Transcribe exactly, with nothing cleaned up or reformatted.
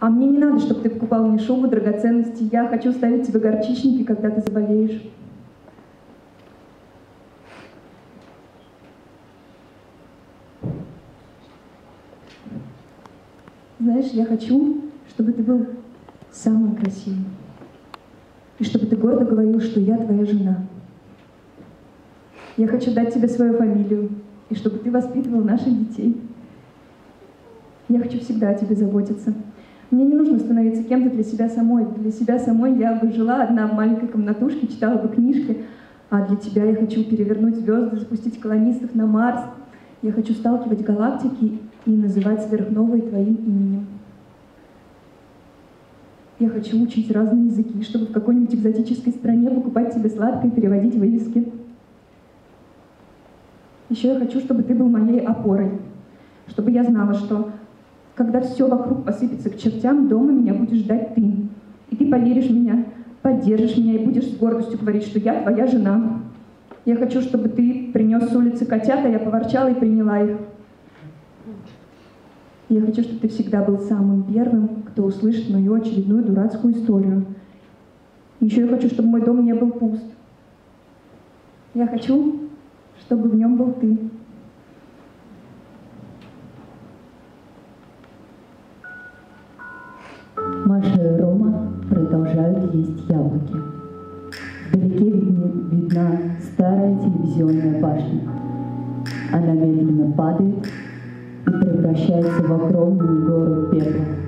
А мне не надо, чтобы ты покупал мне шубу, драгоценности. Я хочу ставить тебе горчичники, когда ты заболеешь. Знаешь, я хочу, чтобы ты был самым красивым. И чтобы ты гордо говорил, что я твоя жена. Я хочу дать тебе свою фамилию, и чтобы ты воспитывал наших детей. Я хочу всегда о тебе заботиться. Мне не нужно становиться кем-то для себя самой. Для себя самой я бы жила одна в маленькой комнатушке, читала бы книжки. А для тебя я хочу перевернуть звезды, запустить колонистов на Марс. Я хочу сталкивать галактики и называть сверхновые твоим именем. Я хочу учить разные языки, чтобы в какой-нибудь экзотической стране покупать тебе сладкое и переводить вывески. Еще я хочу, чтобы ты был моей опорой. Чтобы я знала, что когда все вокруг посыпется к чертям, дома меня будешь ждать ты. И ты поверишь в меня, поддержишь меня и будешь с гордостью говорить, что я твоя жена. Я хочу, чтобы ты принес с улицы котят, а я поворчала и приняла их. Я хочу, чтобы ты всегда был самым первым, кто услышит мою очередную дурацкую историю. Еще я хочу, чтобы мой дом не был пуст. Я хочу, чтобы в нем был ты. Маша и Рома продолжают есть яблоки. Вдалеке видна старая телевизионная башня. Она медленно падает и превращается в огромную гору пепла.